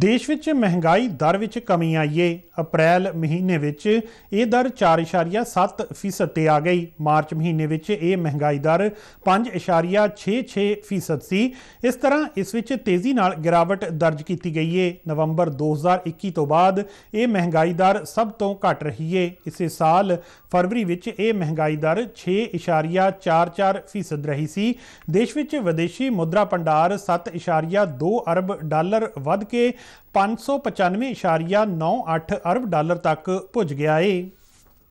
ਦੇਸ਼ ਵਿੱਚ ਮਹਿੰਗਾਈ ਦਰ ਵਿੱਚ ਕਮੀ ਆਈ ਏ। ਅਪ੍ਰੈਲ ਮਹੀਨੇ ਵਿੱਚ ਇਹ ਦਰ 4.7% ਤੇ ਆ ਗਈ। ਮਾਰਚ ਮਹੀਨੇ ਵਿੱਚ ਇਹ ਮਹਿੰਗਾਈ ਦਰ 5.66% ਸੀ। ਇਸ ਤਰ੍ਹਾਂ ਇਸ ਵਿੱਚ ਤੇਜ਼ੀ ਨਾਲ ਗਿਰਾਵਟ ਦਰਜ ਕੀਤੀ ਗਈ ਏ। ਨਵੰਬਰ 2021 ਤੋਂ ਬਾਅਦ ਇਹ ਮਹਿੰਗਾਈ ਦਰ ਸਭ ਤੋਂ ਘੱਟ ਰਹੀ ਏ। ਇਸੇ ਸਾਲ ਫਰਵਰੀ ਵਿੱਚ ਇਹ ਮਹਿੰਗਾਈ ਦਰ 6.44% ਰਹੀ ਸੀ। ਦੇਸ਼ ਵਿੱਚ ਵਿਦੇਸ਼ੀ ਮੁਦਰਾ ਭੰਡਾਰ 7.2 ਅਰਬ ਡਾਲਰ ਵੱਧ ਕੇ 595.98 अरब डालर तक पुज गया है।